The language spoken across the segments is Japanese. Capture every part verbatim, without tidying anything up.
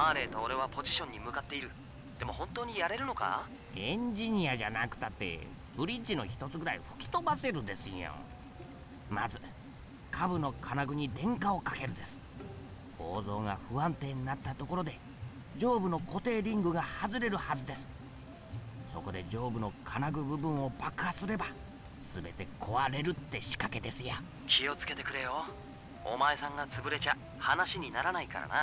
マーレーと俺はポジションに向かっている。でも本当にやれるのか？エンジニアじゃなくたってブリッジの一つぐらい吹き飛ばせるですよ。まず下部の金具に電荷をかけるです。構造が不安定になったところで上部の固定リングが外れるはずです。そこで上部の金具部分を爆破すれば全て壊れるって仕掛けですよ。気をつけてくれよ。お前さんが潰れちゃ話にならないからな。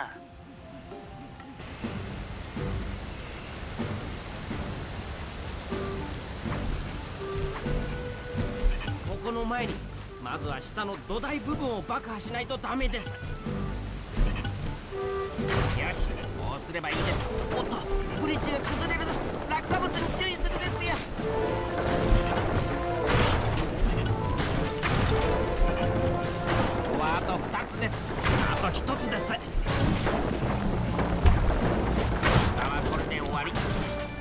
ここの前にまずは下の土台部分を爆破しないとダメです。よし、こうすればいいです。おっと、ブリッジが崩れるです。落下物に注意するですよ。あとふたつです。あとひとつです。下はこれで終わり。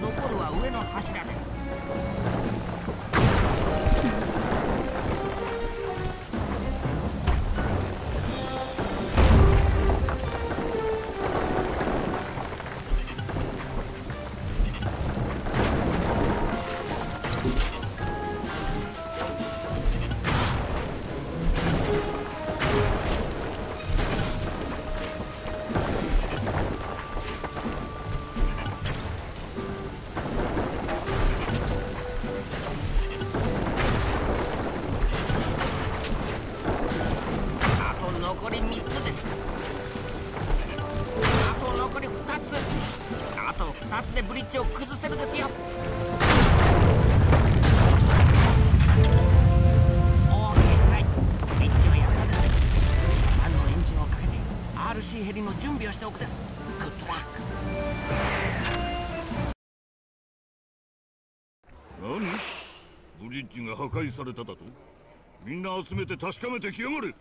残るは上の柱です。何？ブリッジが破壊されただと？みんな集めて確かめてきやがれ。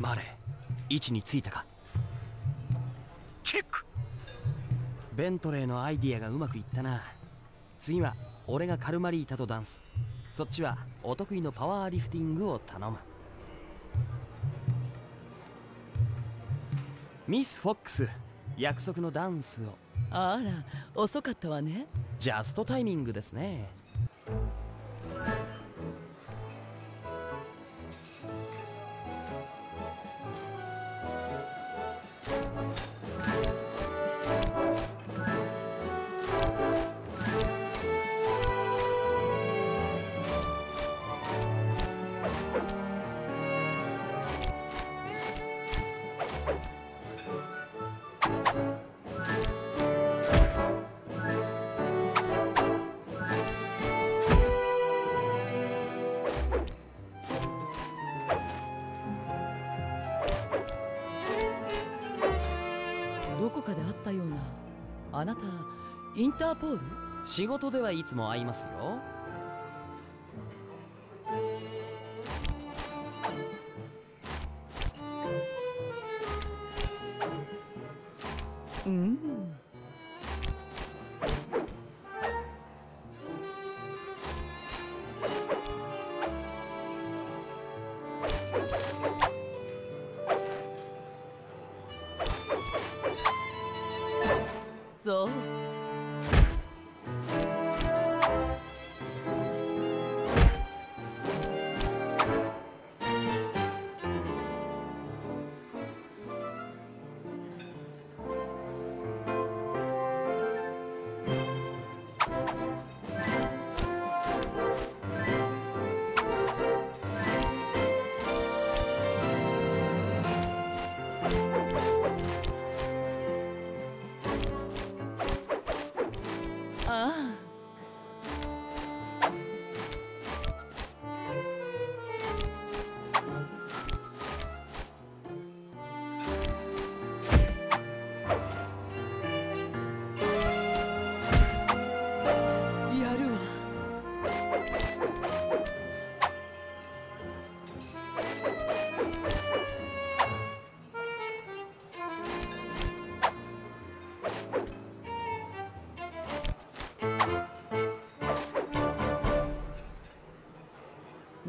マレー、位置についたか？チェック。ベントレーのアイディアがうまくいったな。次は俺がカルマリータとダンス、そっちはお得意のパワーリフティングを頼む。ミス・フォックス、約束のダンスを。あら、遅かったわね。ジャストタイミングですね。あなた、インターポール？仕事ではいつも会いますよ。うん。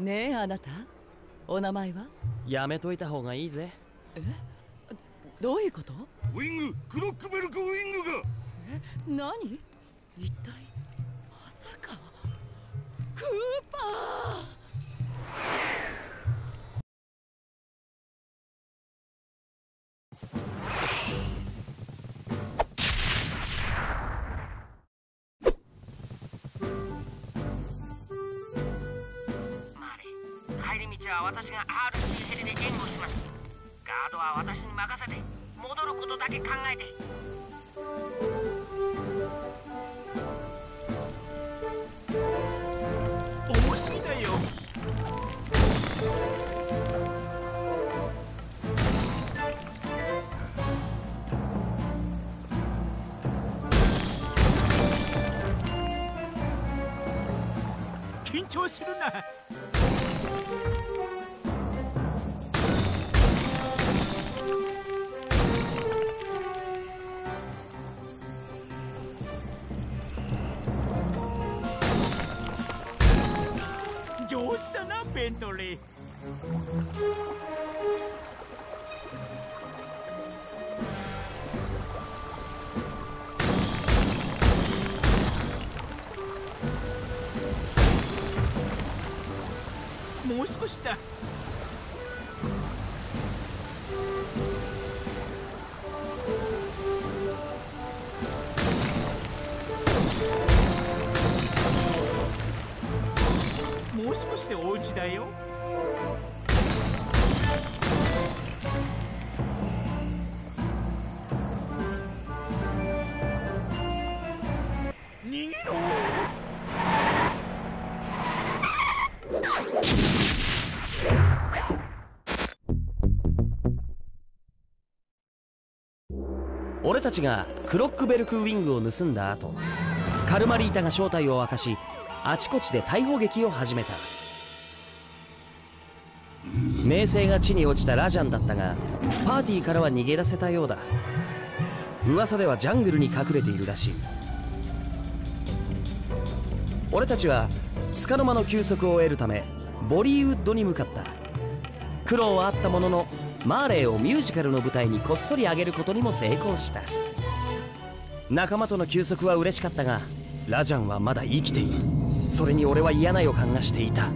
ねえ、あなた、お名前は？やめといた方がいいぜ。え？どういうこと？ウィング、クロックベルクウィングが。え、何？一体まさかクーパー。私が アールシー ヘリで援護します。ガードは私に任せて、戻ることだけ考えて。面白いだよ。緊張するな。ベントリー。もう少しだ。もう少しでお家だよ。逃げろ。俺たちがクロックベルクウィングを盗んだ後、カルマリータが正体を明かし、あちこちで大砲撃を始めた。名声が地に落ちたラジャンだったが、パーティーからは逃げ出せたようだ。噂ではジャングルに隠れているらしい。俺たちは束の間の休息を得るためボリーウッドに向かった。苦労はあったものの、マーレーをミュージカルの舞台にこっそり上げることにも成功した。仲間との休息は嬉しかったが、ラジャンはまだ生きている。それに俺は嫌な予感がしていた。